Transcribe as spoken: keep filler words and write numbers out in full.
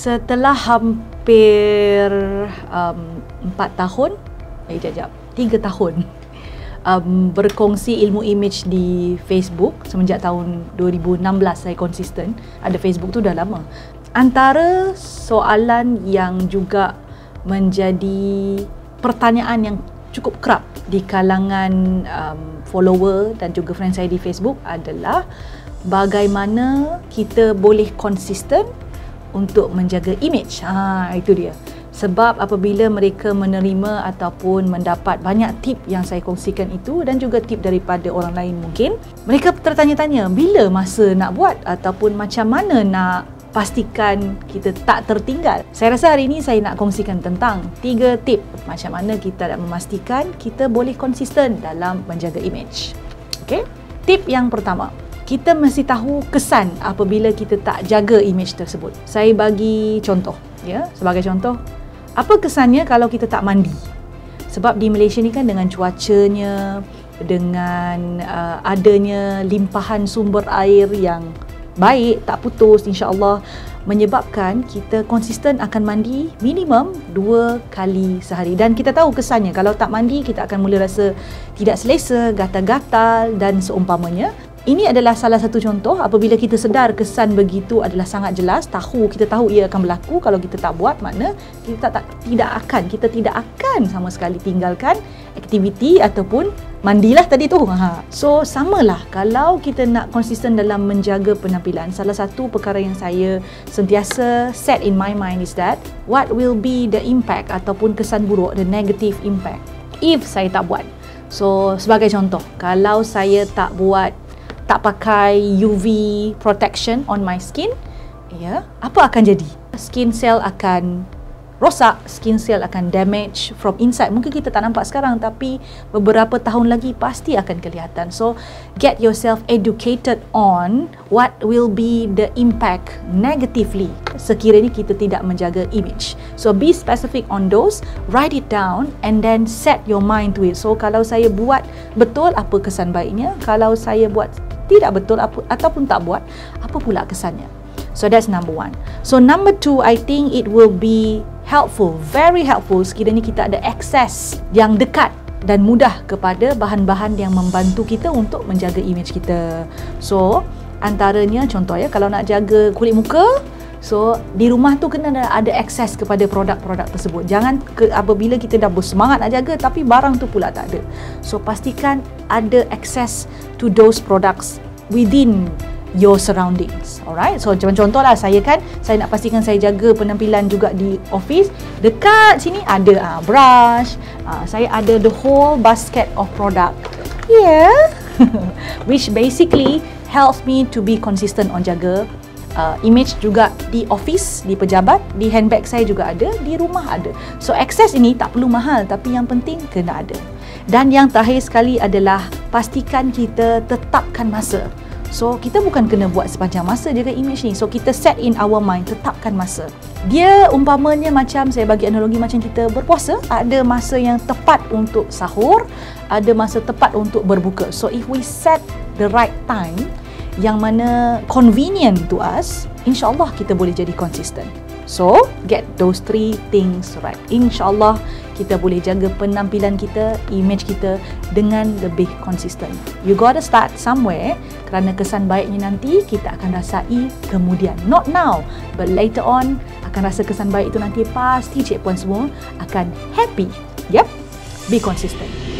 Setelah hampir um, empat tahun, eh jap-jap, tiga tahun um, berkongsi ilmu imej di Facebook semenjak tahun dua ribu enam belas saya konsisten. Ada Facebook tu dah lama. Antara soalan yang juga menjadi pertanyaan yang cukup kerap di kalangan um, follower dan juga friend saya di Facebook adalah bagaimana kita boleh konsisten untuk menjaga imej. Ha, itu dia. Sebab apabila mereka menerima ataupun mendapat banyak tip yang saya kongsikan itu dan juga tip daripada orang lain mungkin, mereka tertanya-tanya bila masa nak buat ataupun macam mana nak pastikan kita tak tertinggal. Saya rasa hari ini saya nak kongsikan tentang tiga tip macam mana kita nak memastikan kita boleh konsisten dalam menjaga imej. Okey. Tip yang pertama, kita mesti tahu kesan apabila kita tak jaga imej tersebut. Saya bagi contoh, ya, sebagai contoh, apa kesannya kalau kita tak mandi? Sebab di Malaysia ni kan dengan cuacanya, dengan uh, adanya limpahan sumber air yang baik, tak putus insya-Allah, menyebabkan kita konsisten akan mandi minimum dua kali sehari. Dan kita tahu kesannya kalau tak mandi kita akan mula rasa tidak selesa, gatal-gatal dan seumpamanya. Ini adalah salah satu contoh apabila kita sedar kesan begitu adalah sangat jelas, tahu kita tahu ia akan berlaku kalau kita tak buat, makna kita tak, tidak akan kita tidak akan sama sekali tinggalkan aktiviti ataupun mandilah tadi tu. Ha. So samalah kalau kita nak konsisten dalam menjaga penampilan, salah satu perkara yang saya sentiasa set in my mind is that what will be the impact ataupun kesan buruk, the negative impact if saya tak buat. So sebagai contoh, kalau saya tak buat tak pakai U V protection on my skin, ya, apa akan jadi? Skin cell akan rosak, skin cell akan damage from inside. Mungkin kita tak nampak sekarang tapi beberapa tahun lagi pasti akan kelihatan. So, get yourself educated on what will be the impact negatively sekiranya kita tidak menjaga image. So, be specific on those, write it down and then set your mind to it. So, kalau saya buat betul, apa kesan baiknya? Kalau saya buat tidak betul apa, ataupun tak buat, apa pula kesannya? So that's number one. So number two, I think it will be helpful, very helpful sekiranya kita ada akses yang dekat dan mudah kepada bahan-bahan yang membantu kita untuk menjaga imej kita. So antaranya contoh, ya, kalau nak jaga kulit muka, so di rumah tu kena ada akses kepada produk-produk tersebut. Jangan ke, apabila kita dah bersemangat nak jaga tapi barang tu pula tak ada. So pastikan ada akses to those products within your surroundings. Alright, so macam contohlah saya kan, saya nak pastikan saya jaga penampilan juga di office. Dekat sini ada ah uh, brush, uh, saya ada the whole basket of product. Yeah. Which basically helps me to be consistent on jaga Uh, image juga di office, di pejabat, di handbag saya juga ada, di rumah ada. So akses ini tak perlu mahal tapi yang penting kena ada. Dan yang terakhir sekali adalah pastikan kita tetapkan masa. So kita bukan kena buat sepanjang masa jaga image ni. So kita set in our mind, tetapkan masa. Dia umpamanya macam, saya bagi analogi macam kita berpuasa, ada masa yang tepat untuk sahur, ada masa tepat untuk berbuka. So if we set the right time yang mana convenient to us, insyaAllah kita boleh jadi konsisten. So, get those three things right. InsyaAllah kita boleh jaga penampilan kita, image kita dengan lebih konsisten. You gotta start somewhere kerana kesan baiknya nanti kita akan rasai kemudian. Not now, but later on akan rasa kesan baik itu nanti pasti cik puan semua akan happy. Yep, be consistent.